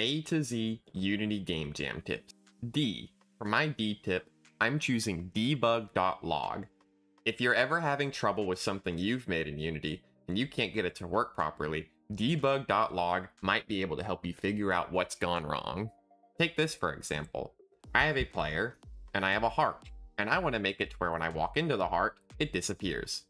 A to Z Unity Game Jam tips. D. For my D tip, I'm choosing Debug.Log. If you're ever having trouble with something you've made in Unity and you can't get it to work properly, Debug.Log might be able to help you figure out what's gone wrong. Take this for example. I have a player and I have a heart, and I want to make it to where when I walk into the heart, it disappears.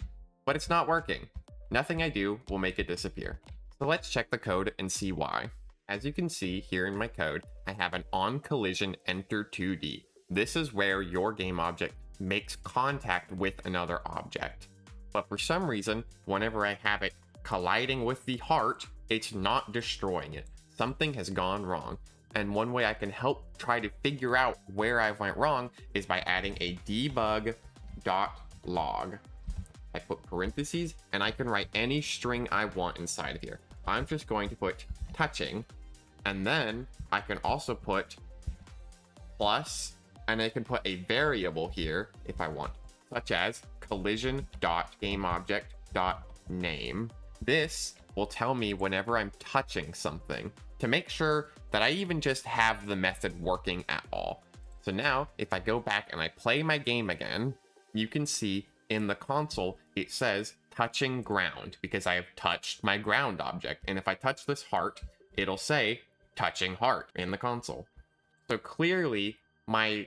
But it's not working. Nothing I do will make it disappear. So let's check the code and see why. As you can see here in my code, I have an onCollisionEnter2D. This is where your game object makes contact with another object. But for some reason, whenever I have it colliding with the heart, it's not destroying it. Something has gone wrong. And one way I can help try to figure out where I went wrong is by adding a debug.log. I put parentheses and I can write any string I want inside of here. I'm just going to put touching, and then I can also put plus, and I can put a variable here if I want, such as collision.gameObject.name. This will tell me whenever I'm touching something to make sure that I even just have the method working at all. So now if I go back and I play my game again, you can see in the console it says touching ground because I have touched my ground object. And if I touch this heart, it'll say touching heart in the console. So clearly my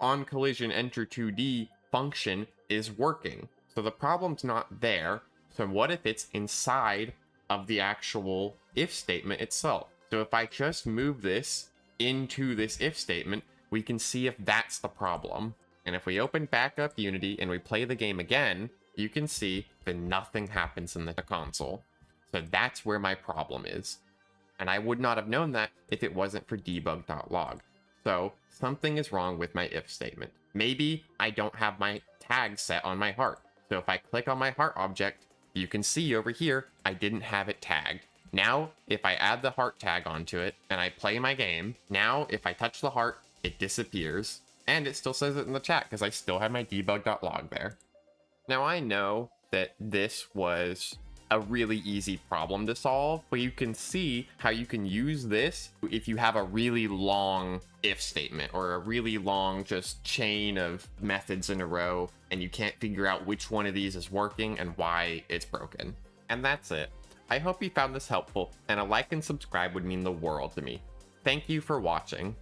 onCollisionEnter2D function is working. So the problem's not there. So what if it's inside of the actual if statement itself? So if I just move this into this if statement, we can see if that's the problem. And if we open back up Unity and we play the game again, you can see that nothing happens in the console. So that's where my problem is. And I would not have known that if it wasn't for debug.log. So something is wrong with my if statement. Maybe I don't have my tag set on my heart. So if I click on my heart object, you can see over here, I didn't have it tagged. Now, if I add the heart tag onto it and I play my game, now if I touch the heart, it disappears. And it still says it in the chat because I still have my debug.log there. Now I know that this was a really easy problem to solve, but you can see how you can use this if you have a really long if statement or a really long just chain of methods in a row and you can't figure out which one of these is working and why it's broken. And that's it. I hope you found this helpful, and a like and subscribe would mean the world to me. Thank you for watching.